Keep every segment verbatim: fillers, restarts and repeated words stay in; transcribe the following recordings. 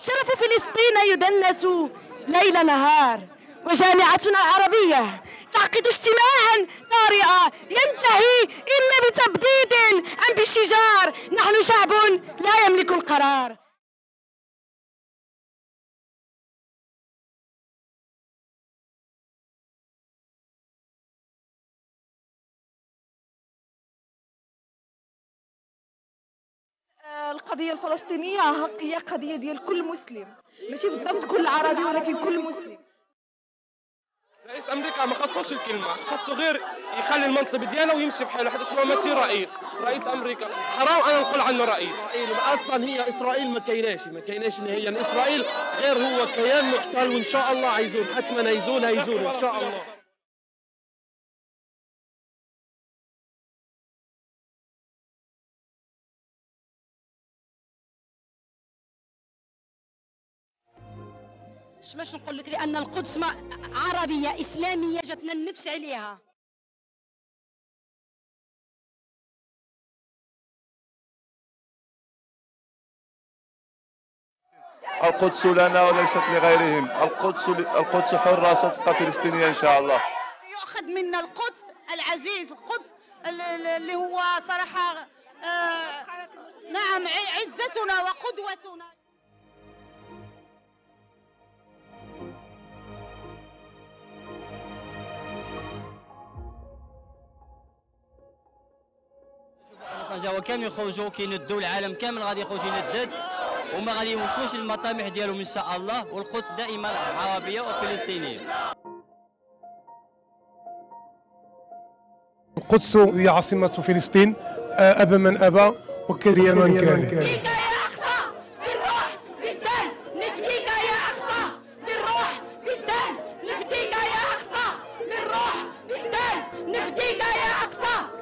شرف فلسطين يدنس ليل نهار، وجامعتنا العربية تعقد اجتماعا طارئا ينتهي إما بتبديد أم بالشجار. نحن شعب لا يملك القرار. القضية الفلسطينية هي قضية ديال كل مسلم، ماشي بالضبط كل عربي ولكن كل مسلم. رئيس أمريكا ما خصوش الكلمة، خصو غير يخلي المنصب ديالو ويمشي بحاله، حيت هو ماشي رئيس. رئيس أمريكا حرام أنا نقول عنه رئيس. أصلا هي إسرائيل ما كايناش، ما كايناش نهائيا. إسرائيل غير هو كيان محتل، وإن شاء الله عايزون حتما يزول هيزول إن شاء الله. باش نقول لك لان القدس عربيه اسلاميه جاتنا النفس عليها. القدس لنا وليست لغيرهم، القدس القدس حره ستبقى فلسطينيه ان شاء الله. يؤخذ منا القدس العزيز، القدس اللي هو صراحه آه نعم عزتنا وقدوتنا. جاوا كامل يخرجوا كيندوا، العالم كامل غادي يخرج يندد وما غادي يوقفوش المطامح ديالهم ان شاء الله. والقدس دائما عربيه وفلسطينيه. القدس هي عاصمه فلسطين، ابى من ابى وكره من كره. نفديك يا أقصى بالروح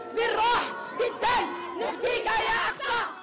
بالدم، نفديك يا أقصى.